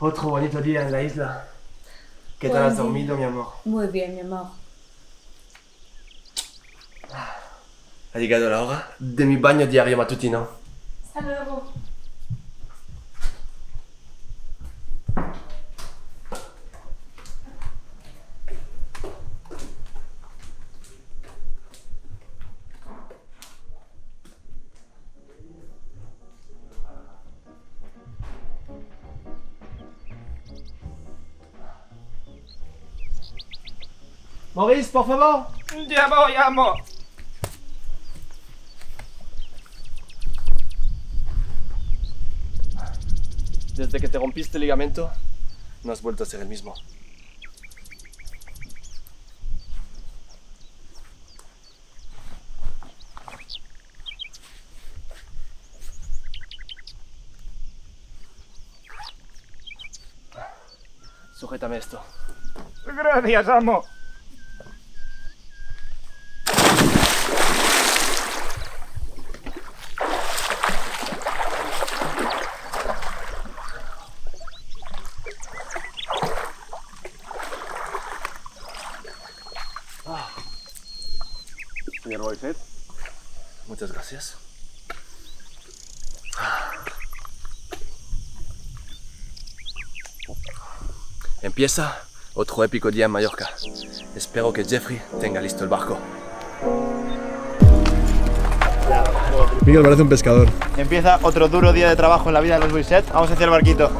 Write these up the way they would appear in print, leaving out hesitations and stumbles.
Otro bonito día en la isla. ¿Qué tal has dormido, mi amor? Muy bien, mi amor. Ha llegado la hora de mi baño diario matutino. Hasta luego. Maurice, por favor. Ya voy, amor. Desde que te rompiste el ligamento, no has vuelto a ser el mismo. Sujétame esto. Gracias, amor. Señor Boyset, muchas gracias. Empieza otro épico día en Mallorca. Espero que Jeffrey tenga listo el barco. Miguel parece un pescador. Empieza otro duro día de trabajo en la vida de los Boyset. Vamos hacia el barquito.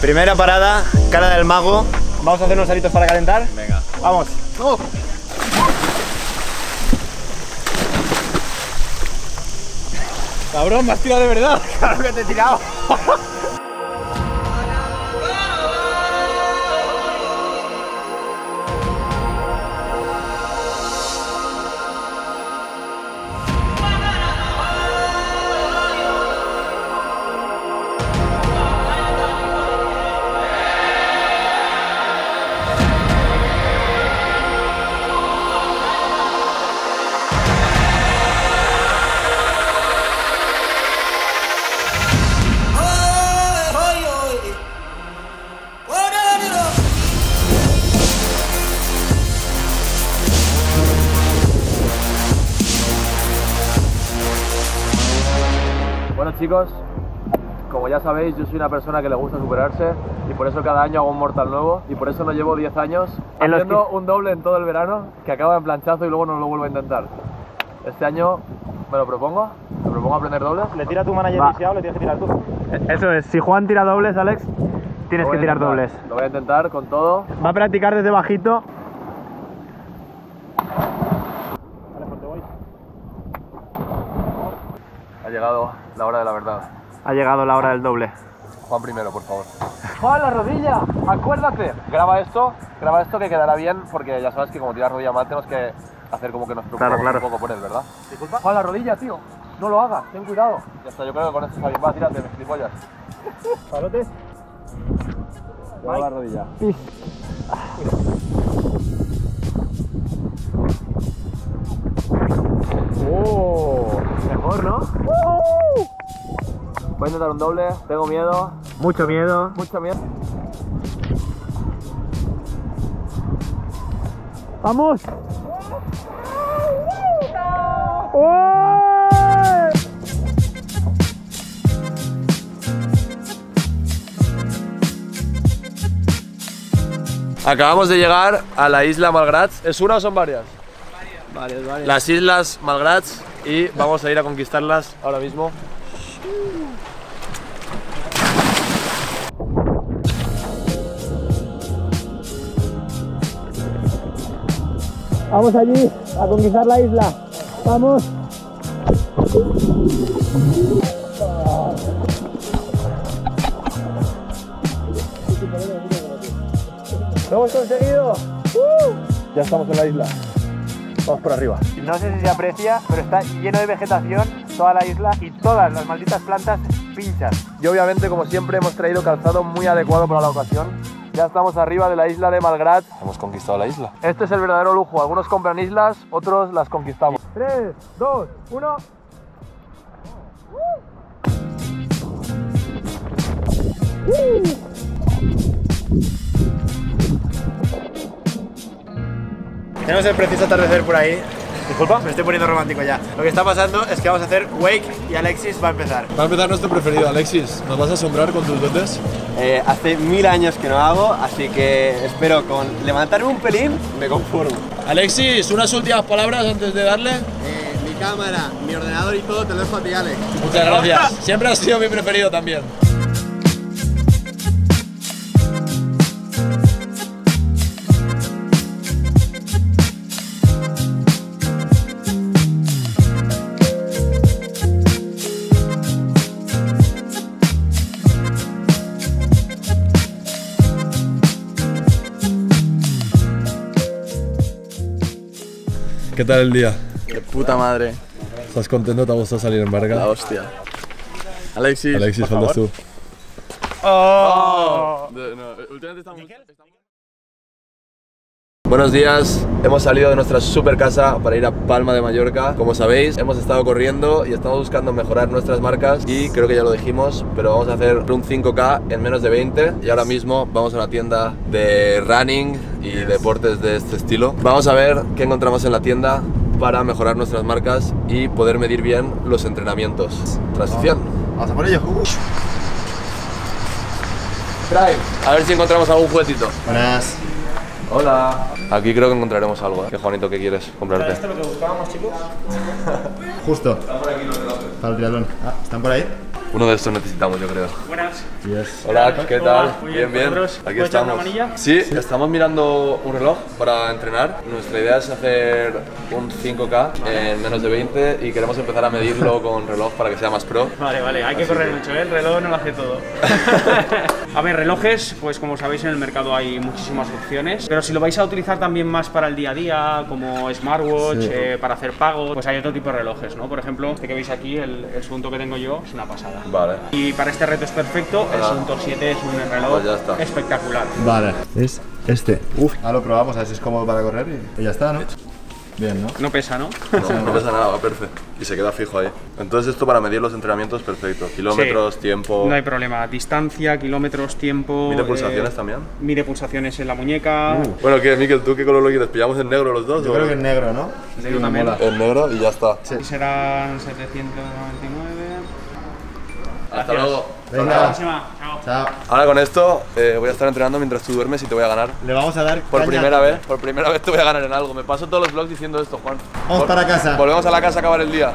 Primera parada, Cala del Mago. Vamos a hacer unos aritos para calentar. Venga. Vamos. ¡Oh! Cabrón, me has tirado de verdad. Claro que te he tirado. Chicos, como ya sabéis, yo soy una persona que le gusta superarse y por eso cada año hago un mortal nuevo y por eso no llevo 10 años haciendo un doble en todo el verano que acaba en planchazo y luego no lo vuelvo a intentar. Este año me propongo aprender dobles. ¿Le tira tu manager viciado o le tienes que tirar tú? Eso es, si Juan tira dobles, Alex, tienes que tirar dobles. Lo voy a intentar con todo. Va a practicar desde bajito. Ha llegado la hora de la verdad. Ha llegado la hora del doble. Juan primero, por favor. Juan, la rodilla, acuérdate. Graba esto que quedará bien porque ya sabes que como tiras rodilla mal tenemos que hacer como que nos preocupamos un poco por él, ¿verdad? Disculpa. Juan, la rodilla, tío. No lo hagas, ten cuidado. Ya está, yo creo que con esto está bien. Va, tírate, mis gilipollas. Palotes. Graba la rodilla. Sí. Oh, mejor, ¿no? Voy a intentar un doble, tengo miedo. Mucho miedo. Mucho miedo. ¡Vamos! ¡Oh! Acabamos de llegar a la isla Malgrats. ¿Es una o son varias? Varias. Las islas Malgrats y vamos a ir a conquistarlas ahora mismo. Vamos allí a conquistar la isla. Vamos. Lo hemos conseguido. Ya estamos en la isla. Vamos por arriba. No sé si se aprecia, pero está lleno de vegetación toda la isla y todas las malditas plantas pinchas. Y obviamente, como siempre, hemos traído calzado muy adecuado para la ocasión. Ya estamos arriba de la isla de Malgrats. Hemos conquistado la isla. Este es el verdadero lujo. Algunos compran islas, otros las conquistamos. 3, 2, 1... Tenemos el preciso atardecer por ahí. Disculpa, me estoy poniendo romántico ya. Lo que está pasando es que vamos a hacer Wake y Alexis va a empezar. Va a empezar nuestro preferido, Alexis. ¿Nos vas a asombrar con tus dotes? Hace 1000 años que no hago, así que espero con levantarme un pelín, me conformo. Alexis, unas últimas palabras antes de darle. Mi cámara, mi ordenador y todo te lo dejo a ti, Alex. Muchas gracias. Siempre has sido mi preferido también. ¿Qué tal el día? De puta madre. ¿Estás contento? ¿Te ha gustado salir en barca? La hostia. Alexis, Alexis, faltas tú. Oh. Buenos días, hemos salido de nuestra super casa para ir a Palma de Mallorca. Como sabéis, hemos estado corriendo y estamos buscando mejorar nuestras marcas. Y creo que ya lo dijimos, pero vamos a hacer un 5K en menos de 20. Y ahora mismo vamos a una tienda de running y deportes de este estilo. Vamos a ver qué encontramos en la tienda para mejorar nuestras marcas y poder medir bien los entrenamientos. Transición. Vamos a por ello. Drive. A ver si encontramos algún juguetito. Buenas. Hola. Aquí creo que encontraremos algo, ¿eh? Qué Juanito, ¿qué quieres comprarte? ¿Esto es lo que buscábamos, chicos? Justo. Están por aquí los relojes. Para el triatlón. Ah, ¿están por ahí? Uno de estos necesitamos, yo creo. Buenas. Yes. Hola, ¿qué tal? Hola, bien, bien. Aquí estamos. Sí, estamos mirando un reloj para entrenar. Nuestra idea es hacer un 5K en menos de 20 y queremos empezar a medirlo con reloj para que sea más pro. Vale, vale, hay que correr mucho, ¿eh? El reloj no lo hace todo. A ver, relojes, pues como sabéis en el mercado hay muchísimas opciones, pero si lo vais a utilizar también más para el día a día, como smartwatch, sí, para hacer pagos, pues hay otro tipo de relojes, ¿no? Por ejemplo, este que veis aquí, el Suunto que tengo yo, es una pasada. Vale. Y para este reto es perfecto, el Suunto 7 es un reloj espectacular. Vale, es este. Uf, ahora lo probamos, a ver si es cómodo para correr y ya está, ¿no? Bien, ¿no? No pesa, ¿no? No, no pesa nada, va perfecto. Y se queda fijo ahí. Entonces esto para medir los entrenamientos, perfecto. Kilómetros, sí, tiempo... No hay problema. Distancia, kilómetros, tiempo... ¿Mide pulsaciones también? Mide pulsaciones en la muñeca... Bueno, ¿qué, Miquel? ¿Tú qué color lo quieres? ¿Pillamos en negro los dos? Yo creo que en negro, ¿no? En negro también. En negro y ya está. Sí. Y serán 799... Hasta luego. Venga. Chao. Chao. Ahora con esto voy a estar entrenando mientras tú duermes y te voy a ganar. Le vamos a dar por primera vez te voy a ganar en algo. Me paso todos los vlogs diciendo esto, Juan. Vamos para casa. Volvemos a la casa a acabar el día.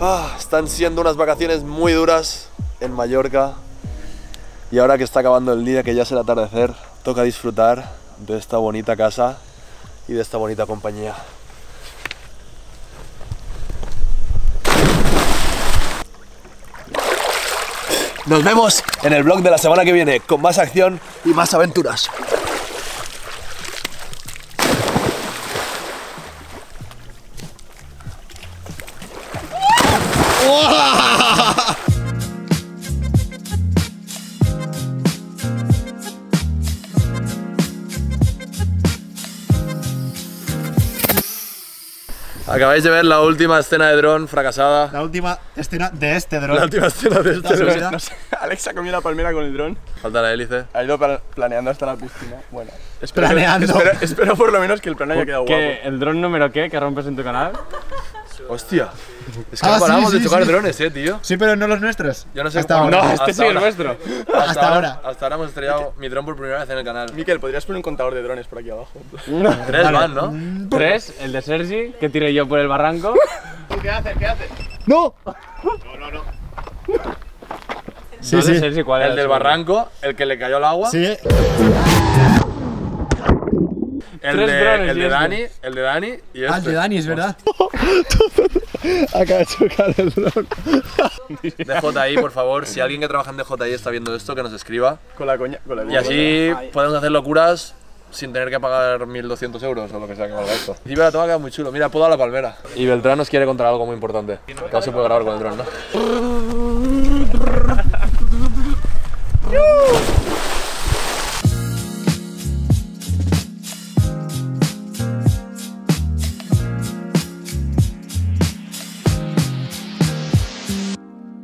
Ah, están siendo unas vacaciones muy duras en Mallorca. Y ahora que está acabando el día, que ya es el atardecer, toca disfrutar de esta bonita casa y de esta bonita compañía. Nos vemos en el vlog de la semana que viene, con más acción y más aventuras. Acabáis de ver la última escena de dron fracasada. La última escena de este dron. La última escena de este dron. Alexa comió la palmera con el dron. Falta la hélice. Ha ido planeando hasta la piscina. Bueno, espero por lo menos que el plano haya quedado guapo. ¿Qué? ¿El dron número qué? ¿Que rompes en tu canal? Hostia. Es que no paramos de chocar drones, tío. Sí, pero no los nuestros. Yo no sé hasta ahora. No, este sí es nuestro. Hasta ahora hemos estrellado mi dron por primera vez en el canal. Miquel, ¿podrías poner un contador de drones por aquí abajo? No. 3 van, ¿no? 3, el de Sergi, que tiré yo por el barranco. ¿Qué haces? ¿Qué haces? ¡No! No. Sí, sí. Sergi, ¿cuál es? El del barranco, el que le cayó el agua. Sí. El de Dani y este. Ah, el de Dani, es verdad. Acaba de chocar el dron. DJI, por favor, si alguien que trabaja en DJI está viendo esto, que nos escriba. Con la coña. Y así podemos hacer locuras sin tener que pagar 1.200 euros o lo que sea que valga esto. Y la toma queda muy chulo, mira, puedo a la palmera. Y Beltrán nos quiere contar algo muy importante. Casi puedo grabar con el dron, ¿no?